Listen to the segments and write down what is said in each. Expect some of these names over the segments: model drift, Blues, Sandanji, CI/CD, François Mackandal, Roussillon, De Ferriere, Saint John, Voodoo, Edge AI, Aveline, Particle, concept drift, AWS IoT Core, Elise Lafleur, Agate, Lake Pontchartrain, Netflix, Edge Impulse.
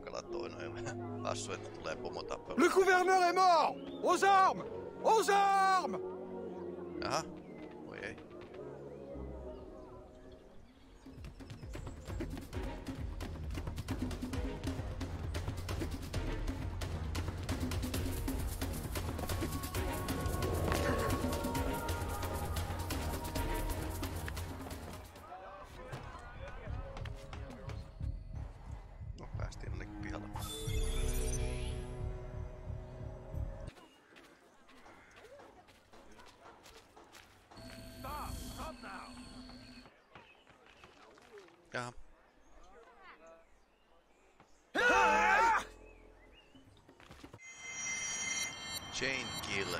hankala toi noin hassu, että tulee pomotappelu. Le gouverneur est mort! Aux armes! Aux armes! Aha, voi ei. Chain kill.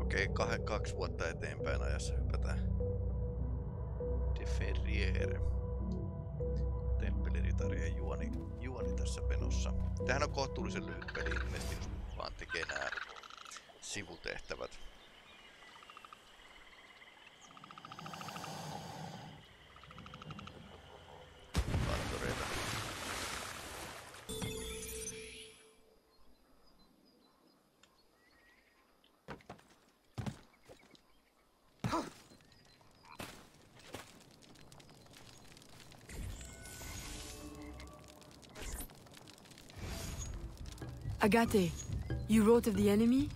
Okei, 2 vuotta eteenpäin ajassa hypätään. De Ferriere. Temppeliritarien juoni tässä menossa. Tämähän on kohtuullisen lyhyt peli, ilmeisesti jos vaan tekee nää sivutehtävät. Agate, you wrote of the enemy?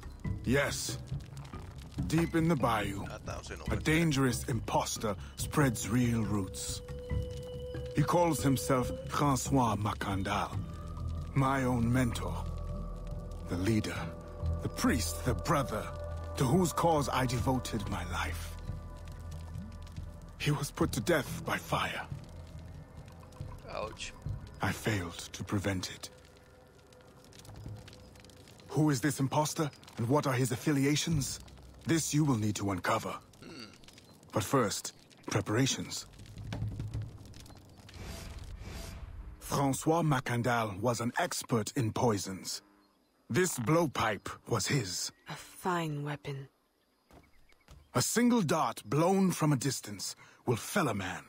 Yes. Deep in the bayou, a dangerous imposter spreads real roots. He calls himself François Mackandal, my own mentor. The leader, the priest, the brother, to whose cause I devoted my life. He was put to death by fire. Ouch. I failed to prevent it. Who is this imposter, and what are his affiliations? This you will need to uncover. But first, preparations. François Mackandal was an expert in poisons. This blowpipe was his. A fine weapon. A single dart blown from a distance will fell a man.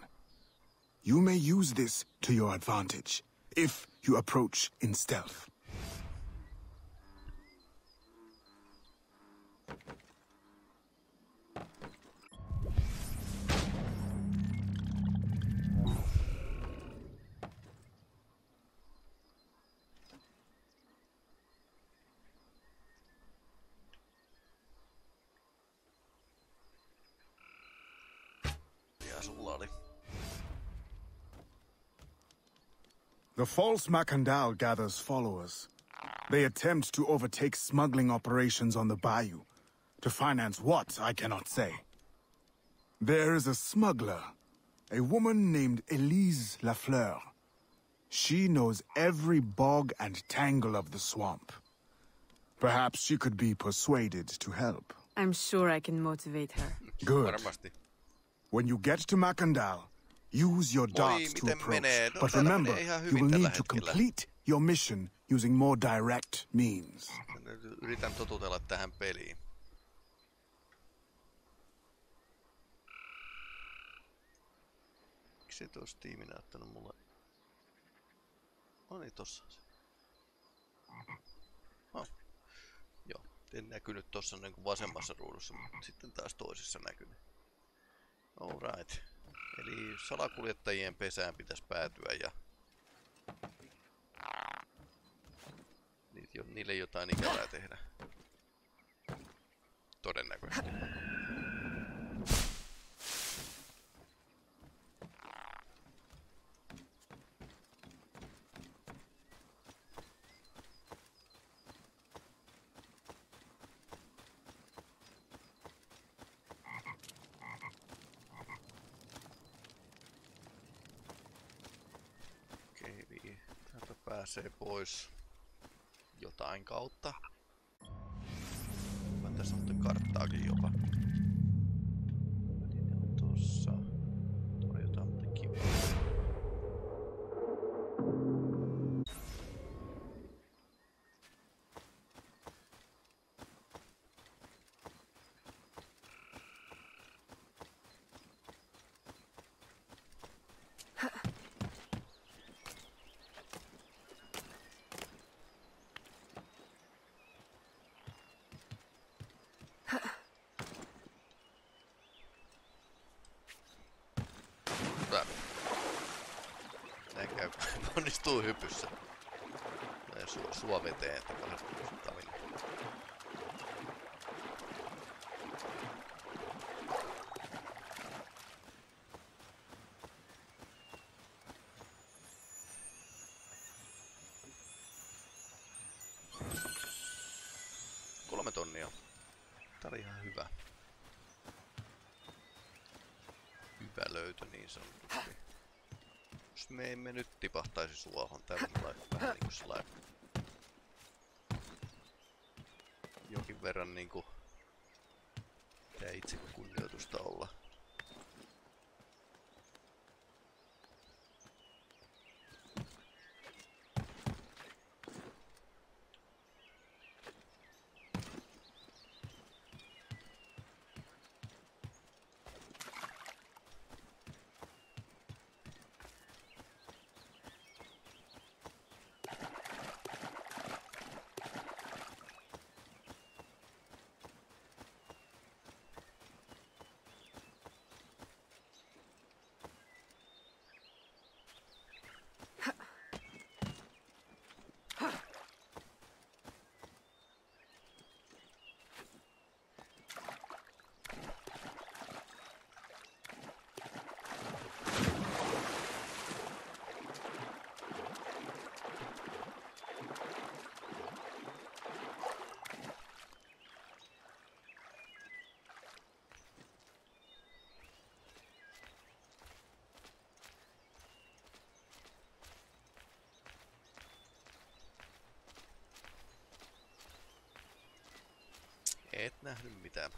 You may use this to your advantage, if you approach in stealth. The false Mackandal gathers followers. They attempt to overtake smuggling operations on the bayou. To finance what, I cannot say. There is a smuggler, a woman named Elise Lafleur. She knows every bog and tangle of the swamp. Perhaps she could be persuaded to help. I'm sure I can motivate her. Good. When you get to Mackandal, use your darts to approach, no, but remember, you will need to complete your mission using more direct means. Yritän totutella tähän peliin. Miksi et ois tiimi näyttänyt mulle? Oli tossa se. Oh. Joo, en näkynyt tossa niinku vasemmassa ruudussa, mutta sitten taas toisessa näkynyt. Alright. Eli salakuljettajien pesään pitäisi päätyä ja niille jotain ikävää tehdä. Todennäköisesti. pääsee pois jotain kautta. Mä tässä muuten karttaakin jopa. Niin on tossa. Tuolla jotain muuten kivaa. Onnistuu hypyssä. Tulee sua veteen, että kannattaa. $3 000. Tää oli ihan hyvä. Hyvä löytö niin sanotusti. Jos me emme nyt tipahtaisi suohon, täällä on vähän niinku sellainen jokin verran niinku tää itse kunnioitusta olla. Et nähny mitään.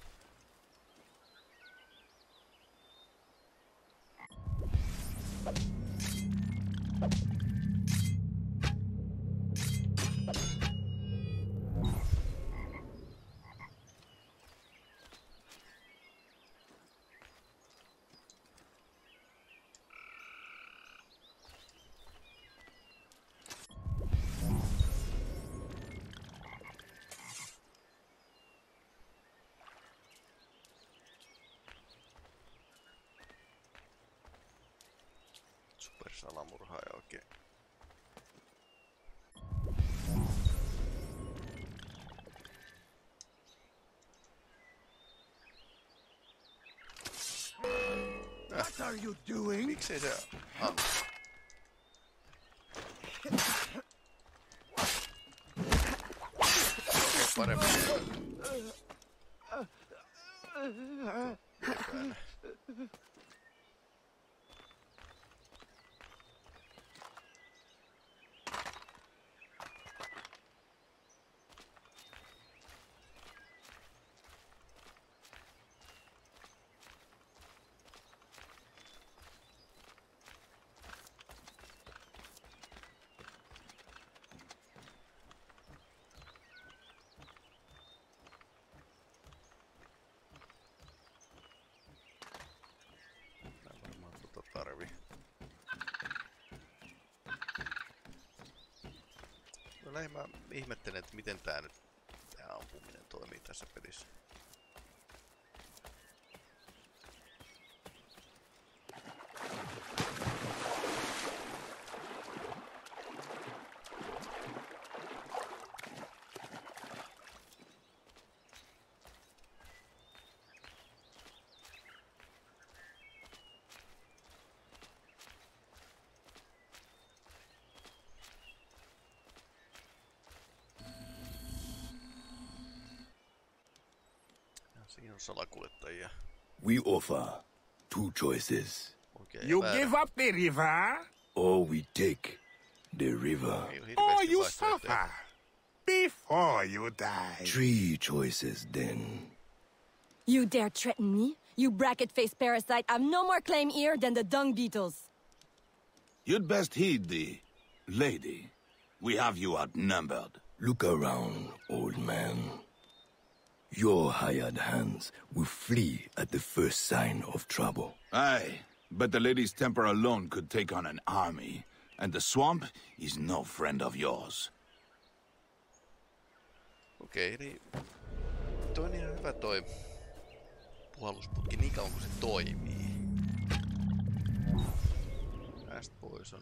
Salamurhaaja oikein. What are you doing? Miksei se anna? Parempi teemme. Näin mä ihmettelen, että miten tää nyt tää ampuminen toimii tässä pelissä. We offer two choices. You give up the river, or we take the river. Oh, you suffer before you die. Three choices, then. You dare threaten me? You bracket-faced parasite, I've no more claim here than the dung beetles. You'd best heed thee, lady. We have you outnumbered. Look around, old man. Your hired hands will flee at the first sign of trouble. Aye, but the lady's temper alone could take on an army, and the swamp is no friend of yours. Okei, niin toi on ihan hyvä toi puhallusputki niin kauan kun se toimii. Tästä pois on.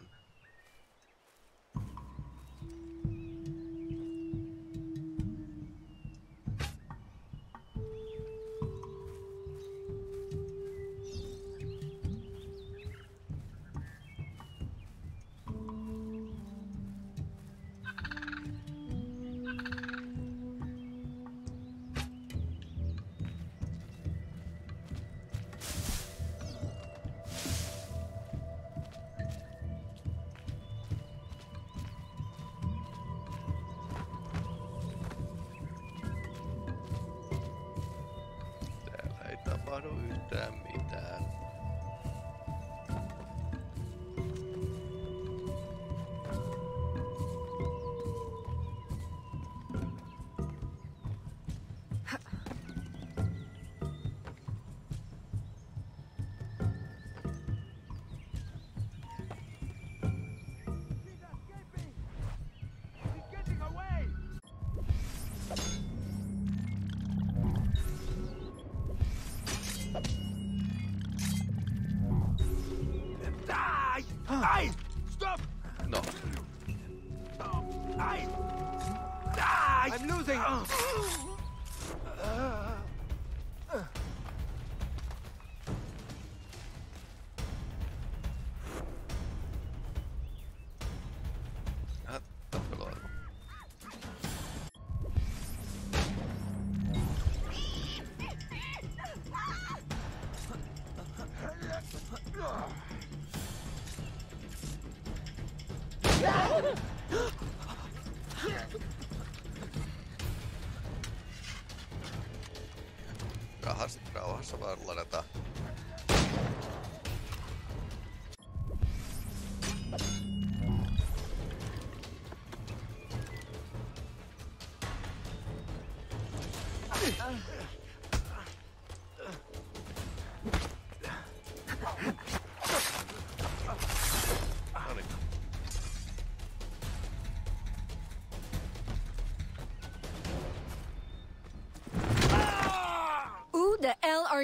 Rauhassa vaan ladataan.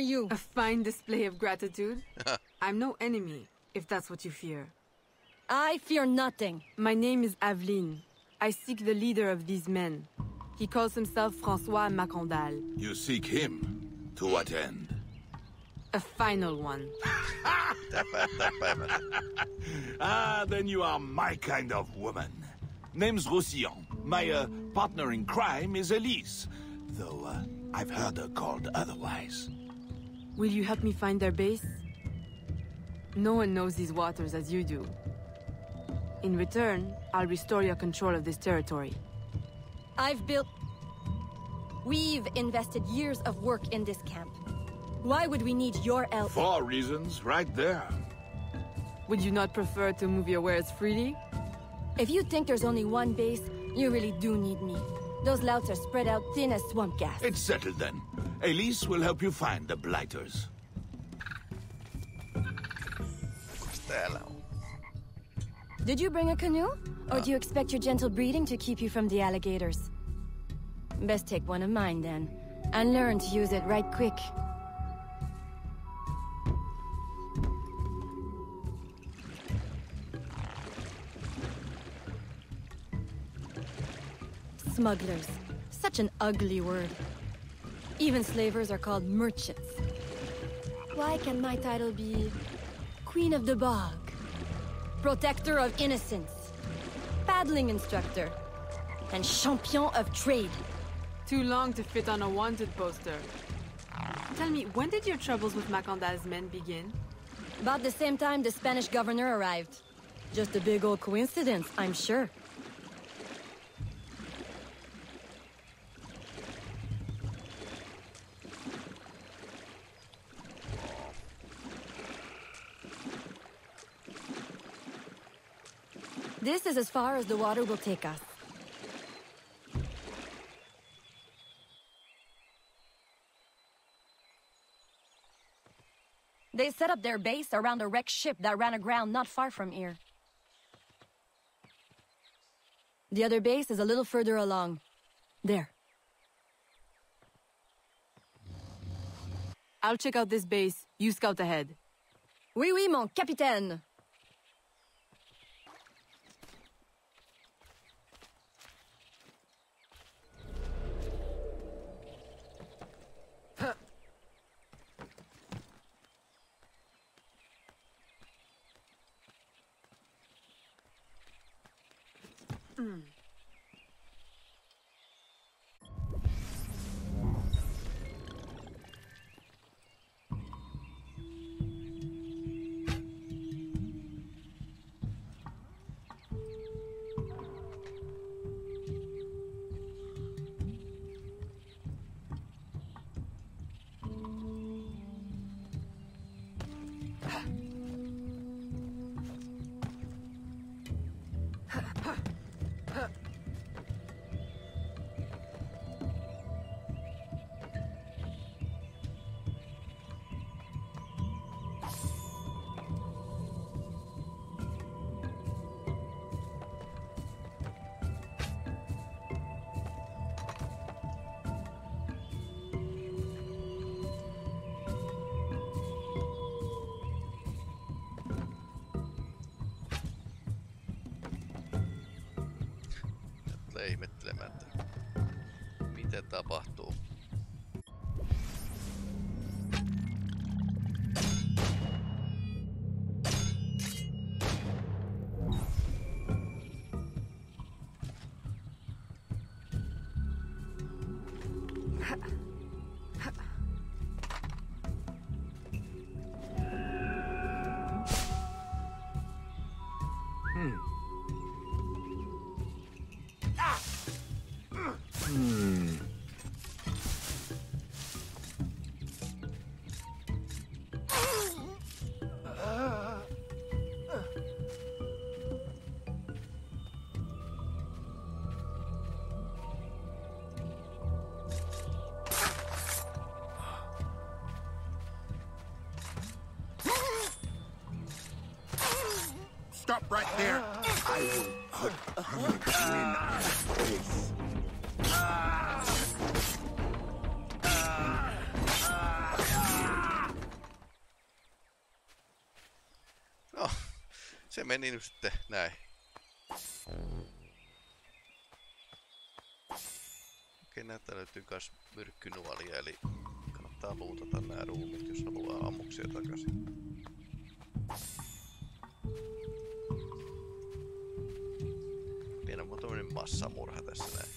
You. A fine display of gratitude. I'm no enemy, if that's what you fear. I fear nothing. My name is Aveline. I seek the leader of these men. He calls himself François Mackandal. You seek him? To what end? A final one. Ah, then you are my kind of woman. Name's Roussillon. My partner in crime is Elise, though I've heard her called otherwise. Will you help me find their base? No one knows these waters as you do. In return, I'll restore your control of this territory. We've invested years of work in this camp. Why would we need your help? For reasons right there. Would you not prefer to move your wares freely? If you think there's only one base, you really do need me. Those louts are spread out thin as swamp gas. It's settled then. Elise will help you find the blighters. Did you bring a canoe? Or do you expect your gentle breeding to keep you from the alligators? Best take one of mine then, and learn to use it right quick. Smugglers. Such an ugly word. Even slavers are called merchants. Why can my title be Queen of the Bog? Protector of Innocence. Paddling Instructor. And Champion of Trade. Too long to fit on a wanted poster. Tell me, when did your troubles with Mackandal's men begin? About the same time the Spanish governor arrived. Just a big old coincidence, I'm sure. This is as far as the water will take us. They set up their base around a wrecked ship that ran aground not far from here. The other base is a little further along. There. I'll check out this base. You scout ahead. Oui, oui, mon capitaine! Ihmettelemättä. Miten tapahtuu? Stop right there. I will put you in this. No, se meni nyt sitten näin. Okei, näitä löytyy myös myrkkynuolia, eli kannattaa luutata nämä ruumit, jos haluaa ammuksia takaisin. Massamurha tässä näin.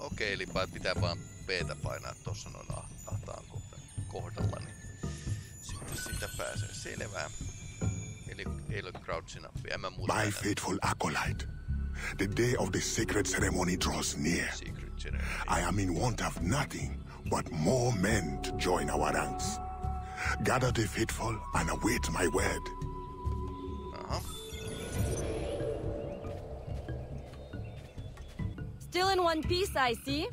Okei, eli pitää vaan B-tä painaa tuossa noin ahtaan kohdalla, niin sitten siitä pääsee selvään. Eli ei ole crouching upia, en mä muuta. My faithful acolyte, the day of the sacred ceremony draws near. I am in want of nothing but more men to join our ranks. Gather the faithful and await my word. Still in one piece, I see.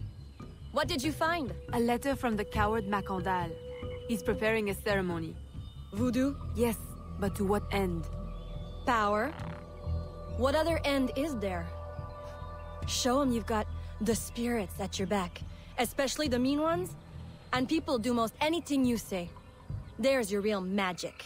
What did you find? A letter from the coward Mackandal. He's preparing a ceremony. Voodoo? Yes, but to what end? Power. What other end is there? Show him you've got the spirits at your back, especially the mean ones. And people do most anything you say. There's your real magic.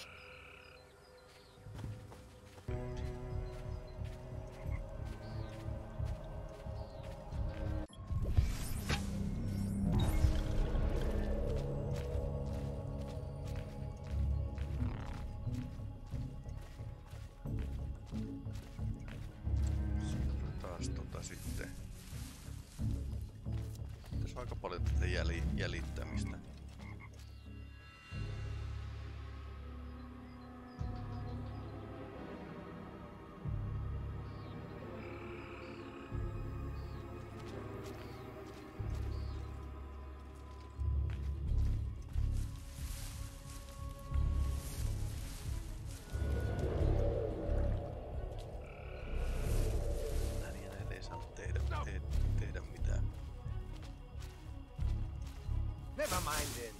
Never mind then.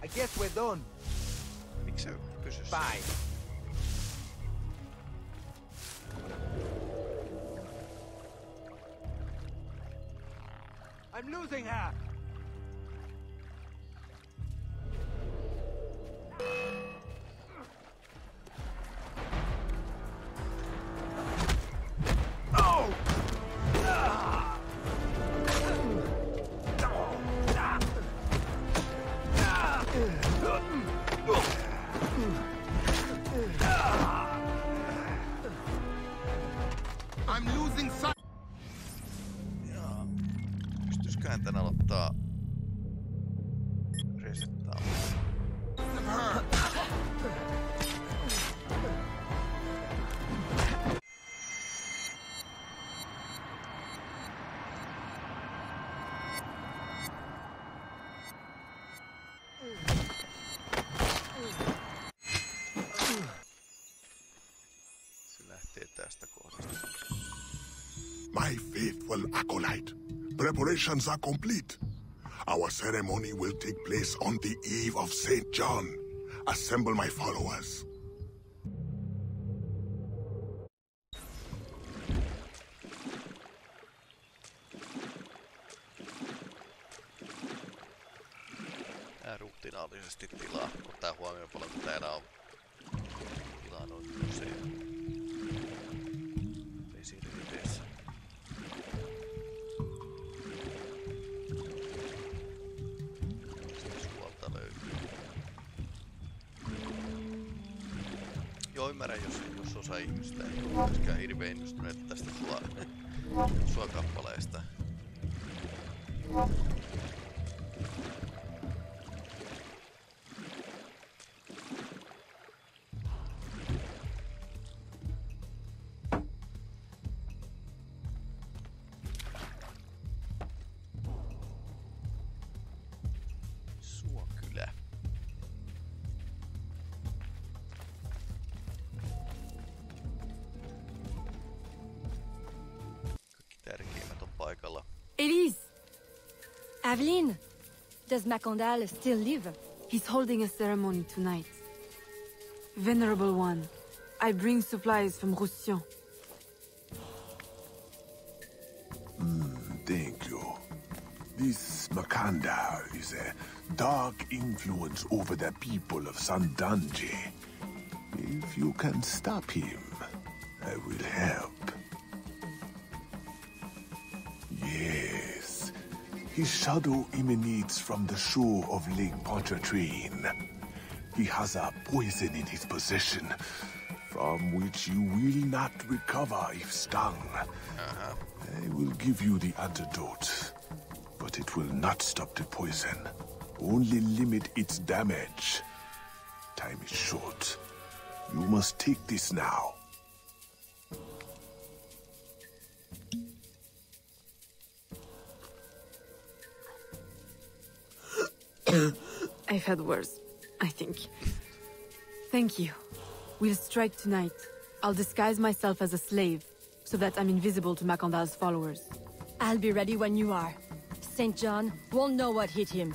I guess we're done. Miksi pysyssä? Bye. I'm losing her. My faithful acolyte, preparations are complete. Our ceremony will take place on the eve of Saint John. Assemble my followers. Tää ruhtinaallisesti tilaa, kun tää huomioon paljon, kun täällä on tilaa noin usein. Jos osa ihmistä ei ole myöskään hirveän innostuneet tästä suokappaleesta. Elise! Aveline! Does Mackandal still live? He's holding a ceremony tonight. Venerable one, I bring supplies from Roussillon. Thank you. This Mackandal is a dark influence over the people of Sandanji. If you can stop him, I will help. Yes, his shadow emanates from the shore of Lake Pontchartrain. He has a poison in his possession, from which you will not recover if stung. I will give you the antidote, but it will not stop the poison, only limit its damage. Time is short. You must take this now. I've had worse, I think. Thank you. We'll strike tonight. I'll disguise myself as a slave, so that I'm invisible to Mackandal's followers. I'll be ready when you are. Saint John won't know what hit him.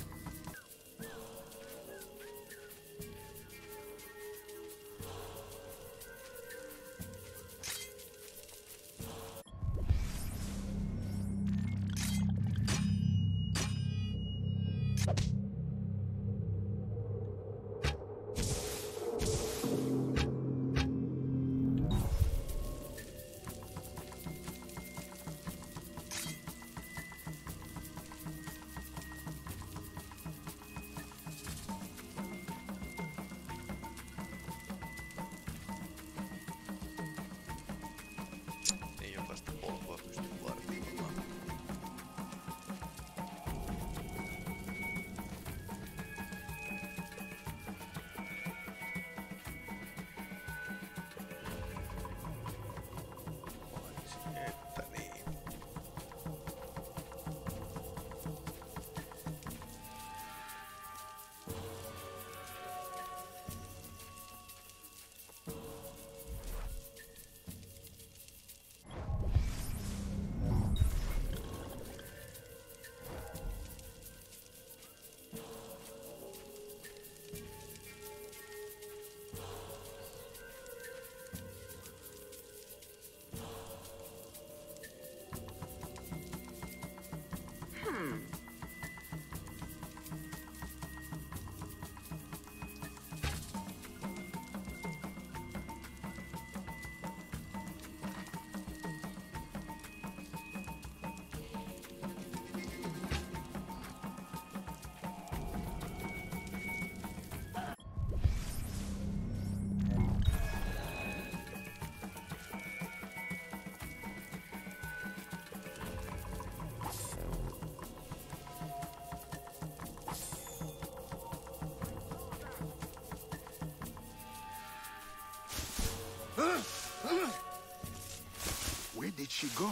Where did she go?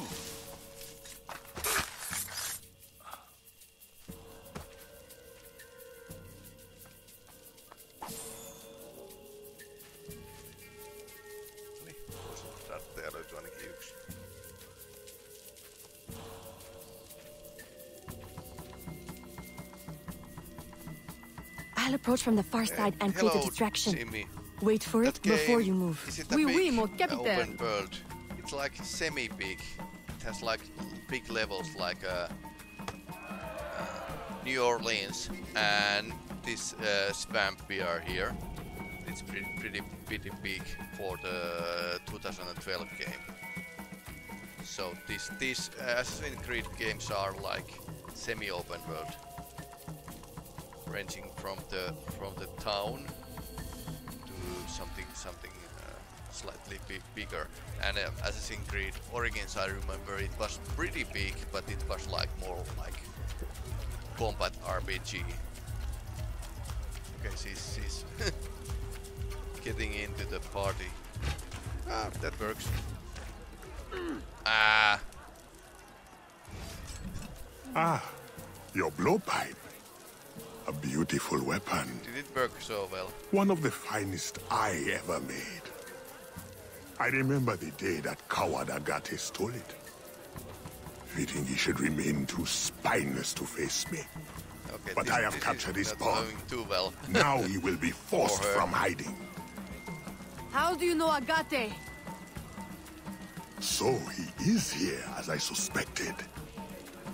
I'll approach from the far side and create a distraction. Simi. Wait for that before you move. Oui, mon capitaine. Open world. It's like semi-big. It has like big levels, like New Orleans and this swamp we are here. It's pretty big for the 2012 game. So these Assassin's Creed games are like semi-open world. Ranging from the town to something slightly bigger. And Assassin's Creed Origins, I remember it was pretty big, but it was like more like combat RPG. Okay, she's getting into the party. Ah, that works. Ah, your blowpipe. A beautiful weapon. Did it work so well? One of the finest I ever made. I remember the day that coward Agate stole it. Fitting he should remain too spineless to face me. Okay, but I have captured his pawn. Too well. Now he will be forced from hiding. How do you know Agate? So he is here, as I suspected.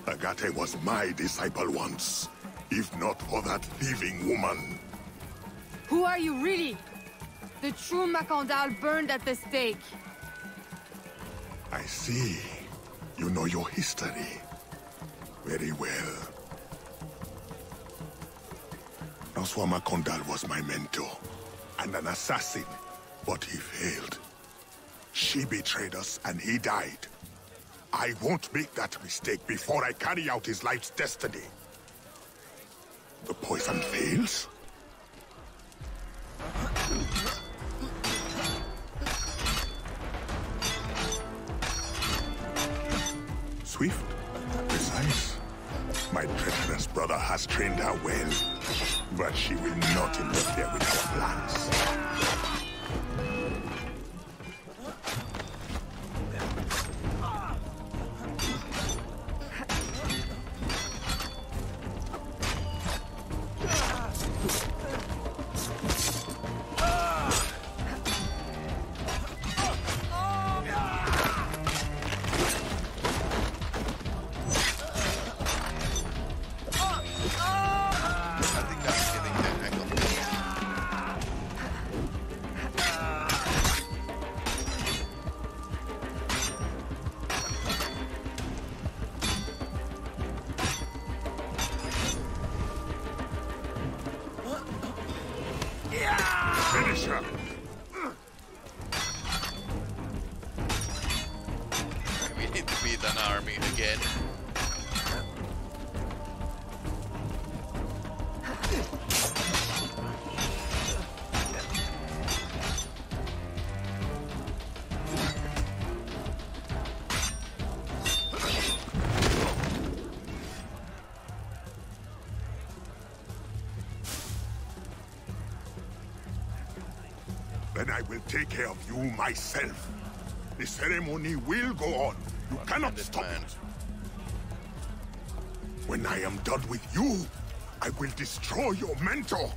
Agate was my disciple once. If not for that thieving woman. Who are you really? The true Mackandal burned at the stake. I see. You know your history. Very well. François Mackandal was my mentor. And an assassin. But he failed. She betrayed us and he died. I won't make that mistake before I carry out his life's destiny. The poison fails? Swift, precise. My treacherous brother has trained her well, but she will not interfere with our plans. I will take care of you myself. The ceremony will go on. You cannot stop it. When I am done with you, I will destroy your mentor.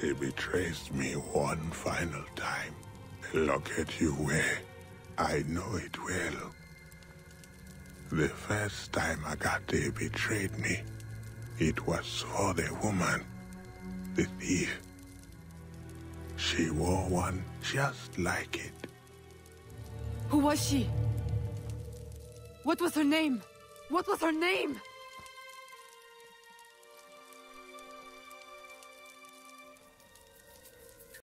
He betrays me one final time. Look at you where. I know it well. The first time Agate betrayed me, it was for the woman, the thief. She wore one just like it. Who was she? What was her name? What was her name?